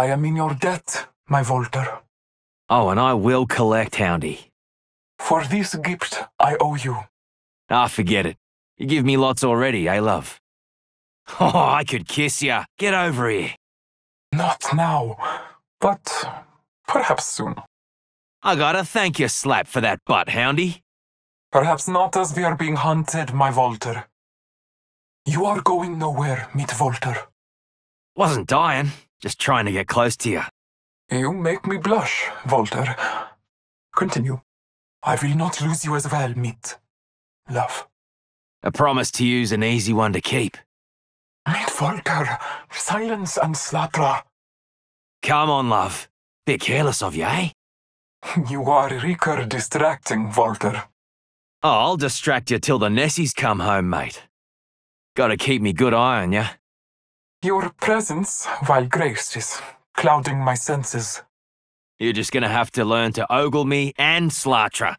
I am in your debt, my Volter. Oh, and I will collect, Houndy. For this gift I owe you. Ah, forget it. You give me lots already, eh, love? Oh, I could kiss ya. Get over here. Not now, but perhaps soon. I gotta thank you, Slap, for that butt, Houndy. Perhaps not as we are being hunted, my Volter. You are going nowhere, meat Volter. Wasn't dying, just trying to get close to you. You make me blush, Volter. Continue. I will not lose you as well, meat. Love. A promise to you's an easy one to keep. Meat Volter, silence and Slátra. Come on, love. Bit careless of you, eh? You are reeker distracting, Volter. Oh, I'll distract you till the Nessies come home, mate. Gotta keep me good eye on ya. Your presence, while grace, is clouding my senses. You're just gonna have to learn to ogle me and Slátra.